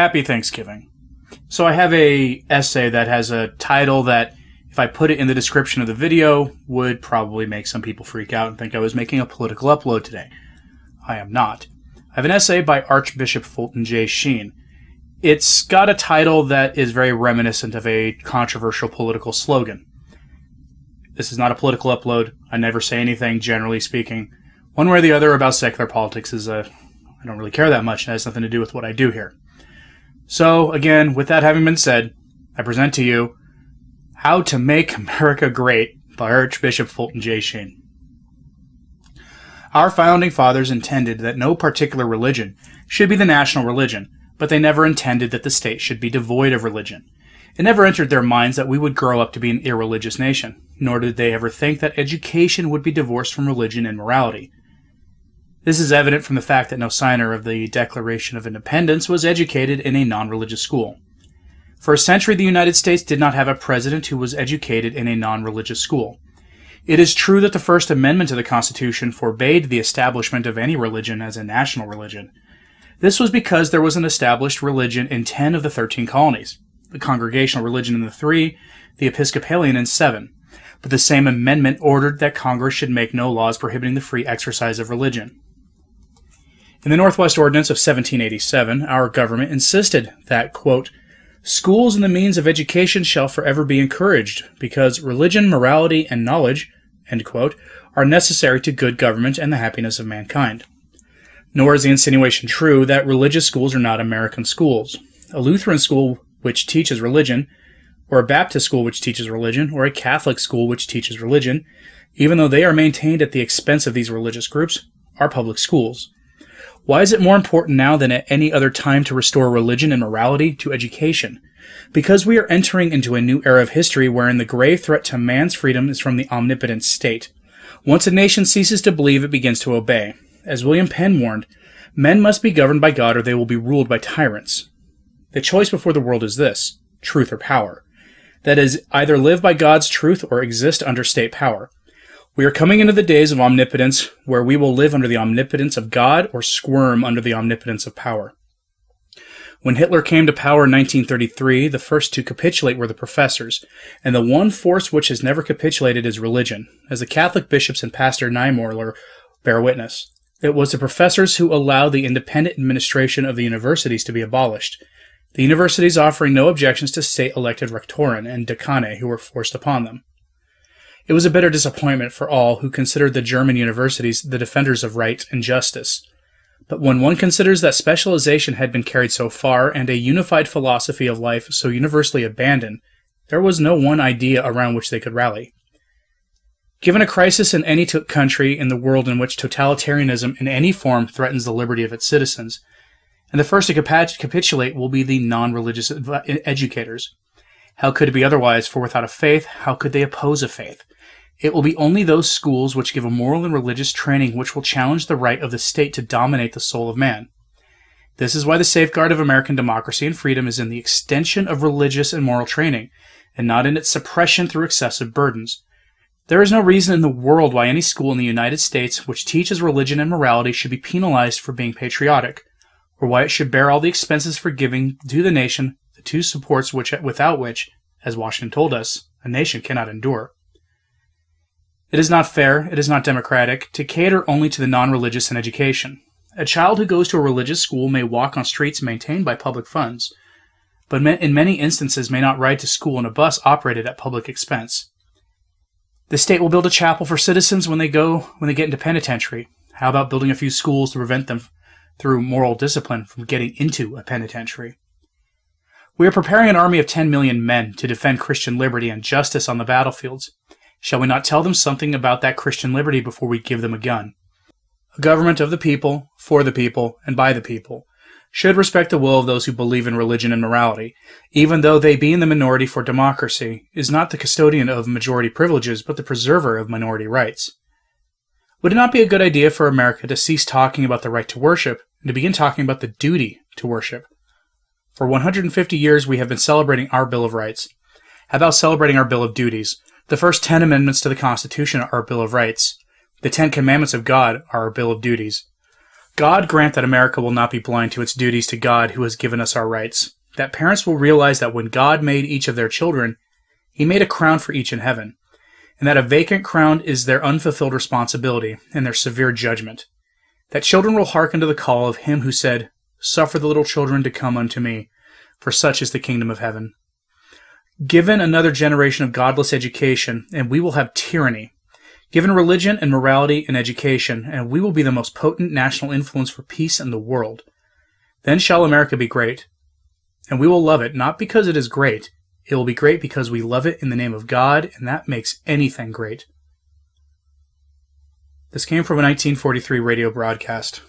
Happy Thanksgiving. So I have a essay that has a title that, if I put it in the description of the video, would probably make some people freak out and think I was making a political upload today. I am not. I have an essay by Archbishop Fulton J. Sheen. It's got a title that is very reminiscent of a controversial political slogan. This is not a political upload. I never say anything, generally speaking, one way or the other about secular politics. I don't really care that much. It has nothing to do with what I do here. So, again, with that having been said, I present to you How to Make America Great by Archbishop Fulton J. Sheen. Our founding fathers intended that no particular religion should be the national religion, but they never intended that the state should be devoid of religion. It never entered their minds that we would grow up to be an irreligious nation, nor did they ever think that education would be divorced from religion and morality. This is evident from the fact that no signer of the Declaration of Independence was educated in a non-religious school. For a century, the United States did not have a president who was educated in a non-religious school. It is true that the First Amendment to the Constitution forbade the establishment of any religion as a national religion. This was because there was an established religion in 10 of the 13 colonies, the Congregational religion in the 3, the Episcopalian in 7. But the same amendment ordered that Congress should make no laws prohibiting the free exercise of religion. In the Northwest Ordinance of 1787, our government insisted that, quote, "Schools and the means of education shall forever be encouraged, because religion, morality, and knowledge," end quote, "are necessary to good government and the happiness of mankind." Nor is the insinuation true that religious schools are not American schools. A Lutheran school which teaches religion, or a Baptist school which teaches religion, or a Catholic school which teaches religion, even though they are maintained at the expense of these religious groups, are public schools. Why is it more important now than at any other time to restore religion and morality to education? Because we are entering into a new era of history wherein the grave threat to man's freedom is from the omnipotent state. Once a nation ceases to believe, it begins to obey. As William Penn warned, men must be governed by God or they will be ruled by tyrants. The choice before the world is this, truth or power. That is, either live by God's truth or exist under state power. We are coming into the days of omnipotence, where we will live under the omnipotence of God or squirm under the omnipotence of power. When Hitler came to power in 1933, the first to capitulate were the professors, and the one force which has never capitulated is religion, as the Catholic bishops and Pastor Niemöller bear witness. It was the professors who allowed the independent administration of the universities to be abolished, the universities offering no objections to state-elected rectorin and decane who were forced upon them. It was a bitter disappointment for all who considered the German universities the defenders of right and justice. But when one considers that specialization had been carried so far and a unified philosophy of life so universally abandoned, there was no one idea around which they could rally. Given a crisis in any country in the world in which totalitarianism in any form threatens the liberty of its citizens, and the first to capitulate will be the non-religious educators. How could it be otherwise, for without a faith, how could they oppose a faith? It will be only those schools which give a moral and religious training which will challenge the right of the state to dominate the soul of man. This is why the safeguard of American democracy and freedom is in the extension of religious and moral training, and not in its suppression through excessive burdens. There is no reason in the world why any school in the United States which teaches religion and morality should be penalized for being patriotic, or why it should bear all the expenses for giving to the nation the two supports without which, as Washington told us, a nation cannot endure. It is not fair, it is not democratic, to cater only to the non-religious in education. A child who goes to a religious school may walk on streets maintained by public funds, but in many instances may not ride to school in a bus operated at public expense. The state will build a chapel for citizens when they get into penitentiary. How about building a few schools to prevent them through moral discipline from getting into a penitentiary? We are preparing an army of 10 million men to defend Christian liberty and justice on the battlefields. Shall we not tell them something about that Christian liberty before we give them a gun? A government of the people, for the people, and by the people, should respect the will of those who believe in religion and morality, even though they be in the minority, for democracy is not the custodian of majority privileges, but the preserver of minority rights. Would it not be a good idea for America to cease talking about the right to worship and to begin talking about the duty to worship? For 150 years we have been celebrating our Bill of Rights. How about celebrating our Bill of Duties? The first 10 amendments to the Constitution are our Bill of Rights. The 10 commandments of God are our Bill of Duties. God grant that America will not be blind to its duties to God who has given us our rights, that parents will realize that when God made each of their children, He made a crown for each in heaven, and that a vacant crown is their unfulfilled responsibility and their severe judgment, that children will hearken to the call of Him who said, "Suffer the little children to come unto me, for such is the kingdom of heaven." Given another generation of godless education, and we will have tyranny. Given religion and morality and education, and we will be the most potent national influence for peace in the world. Then shall America be great. And we will love it, not because it is great. It will be great because we love it in the name of God, and that makes anything great. This came from a 1943 radio broadcast.